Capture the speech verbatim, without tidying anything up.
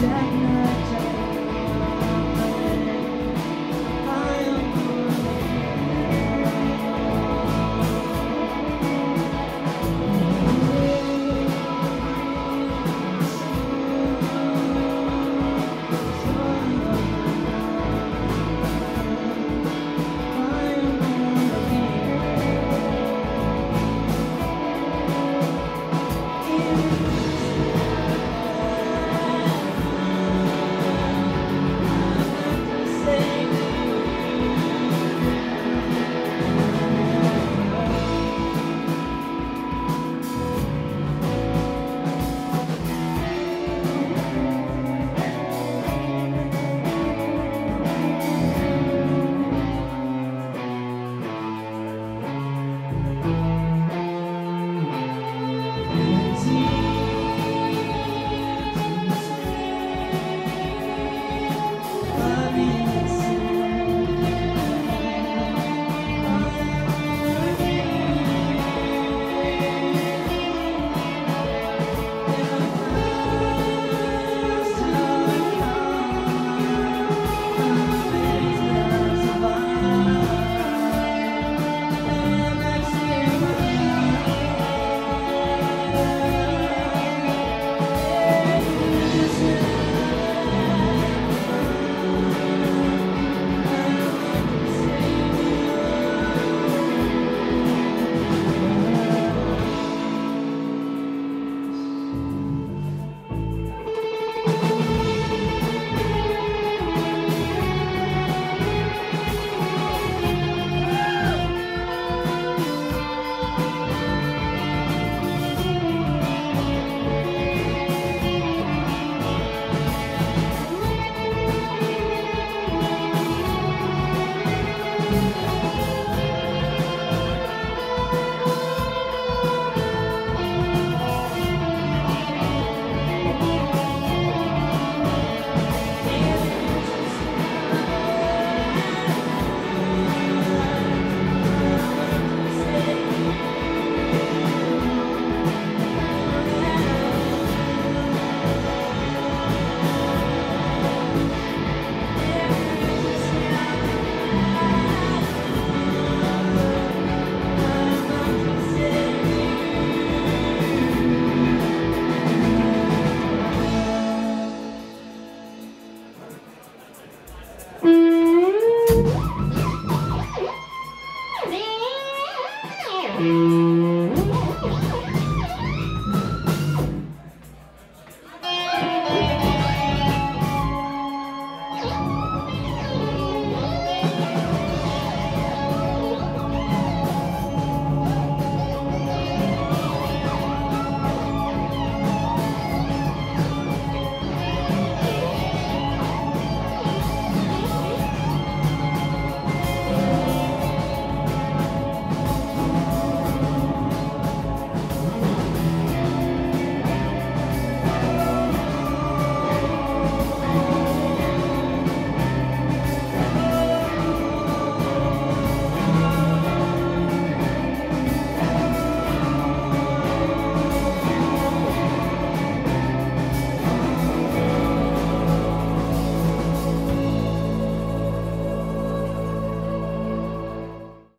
Yeah.